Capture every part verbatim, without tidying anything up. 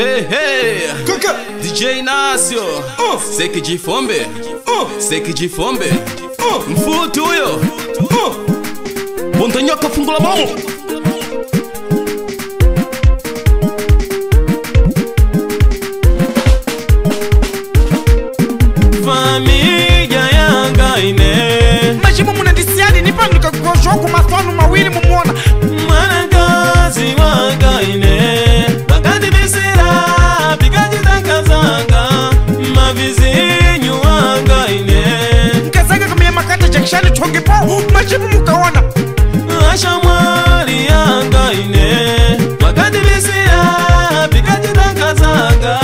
Hey, hey, D J Inacio, uh. Seki de fombe, uh. Seki de fombe, uh. Mfutu yo, uh. Bontanyoka fungula bom. Família yanga ine majimu muna disiadi nipanduka kukojoku mafonu mawili mumona managazi wanga ine Shani chongi po, majibu mukawana Asha mwari yanga ine Wakati visiya, bikaji danga zanga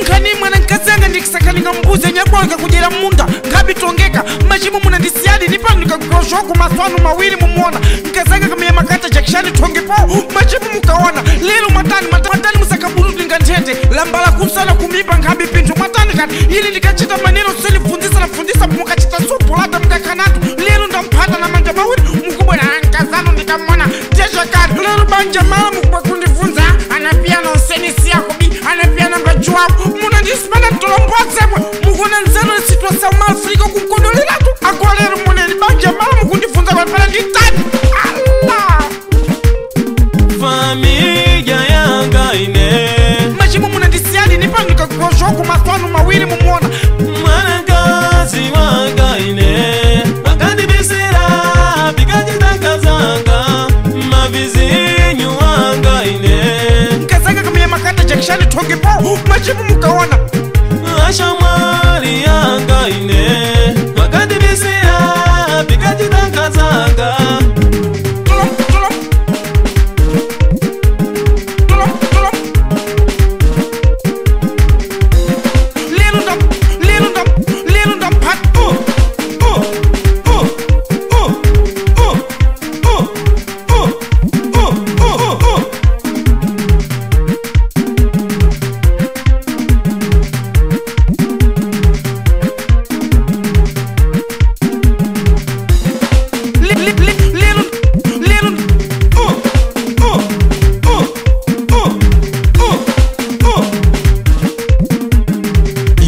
Unga ni mwana nkazanga nikisaka nika mbuze Nyabwanga kujira munda, kabi tongeka Majibu muna nisiyadi, nipangu nika kukroshoku Maswanu mawili mumuona Nkazanga kamia makata jakishani chongi po Majibu mukawana, lilu matani Matani musakaburu linga njete Lambala kusala kumipa nkabi pintu matani kani Hili nikachita manilo sili fundisa na fundisa Mukachita supu Jamaa mkubwa kundifunza Anapia na useni siyakubi Anapia na mbajua Muna jisimana tulomboa zemwe Muguna nzeno ni situasa umafriko kukundulina tu Akwa leru mune liba jamaa mkundifunza Kwa pala nitani Allah Familia yanga ine Majimu muna disiadi nipangu kakuroshoku Maswanu mawili mumuona Managazi wanga ine Wakati bisira Bikaji daka zanga Mavizi Shani tongi po, majibu mukawana Asha mwari yanga ine Wakati visiya, bikaji danga zanga Tulum, tulum Tulum, tulum Lilundam, lilundam, lilundam pat Uh, uh, uh, uh, uh, uh, uh, uh, uh, uh, uh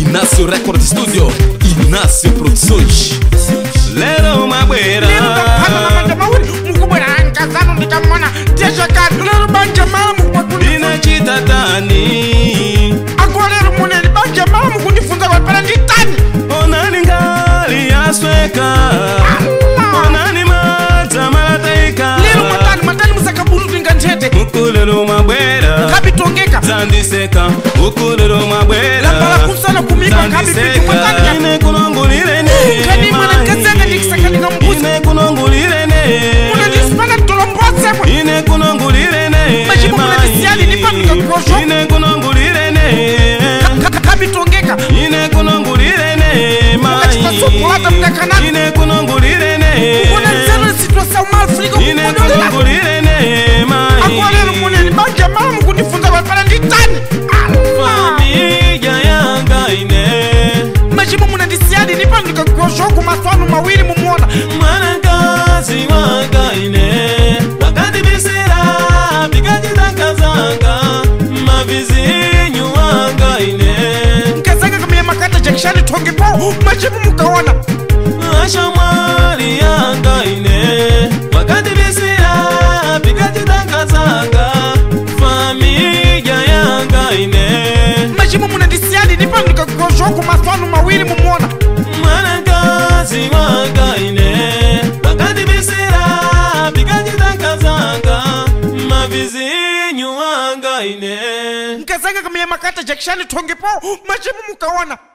Inacio Record Studio, Inacio Produções. Lero uma beira. Lero da pata na mukubera ankazano nikamona. Teja kat lero banja mala mukubatu. Ina chita tani. Agora lero mune banja mala mukundifunza kwa pala nditani. Ona ningali asweka. Ona ni mata malaika. Lero matani matani musakaburu vinganjete. Mukulero uma beira. Kapitongeka. Zandiseka. Mukulero uma beira. Ine kunongulire ne Kani mwana kazanga nikisakani kambuzi Ine kunongulire ne Muna jispana tulomboze mwe Ine kunongulire ne Majibu mwana nisiali nipanika kurosho Ine kunongulire ne Kabi tongeka Ine kunongulire ne Muka chitasupu lata mdakanani Ine kunongulire ne Muna nzelo nisituasa umafriko Ine kunongulire ne Akwa lero mune nibanja mama mkundifunza kwa pala nditani Shoku maswanu mawili mumuona Managazi wanga ine Wakati bisira Bikaji danga zanga Mavizinyu wanga ine Nkazanga kamia makata jakishani tongi po Majibu mukawana Asha mwari yanga ine Wakati bisira Bikaji danga zanga Familia yanga ine Majibu muna disiadi nipangu kakukua shoku maswanu mawili mumuona Wanga ine Wakati bisira Bikaji danga zanga Mavizinyu wanga ine Nkazanga kamia makata jakishani tongi po Majibu mukawana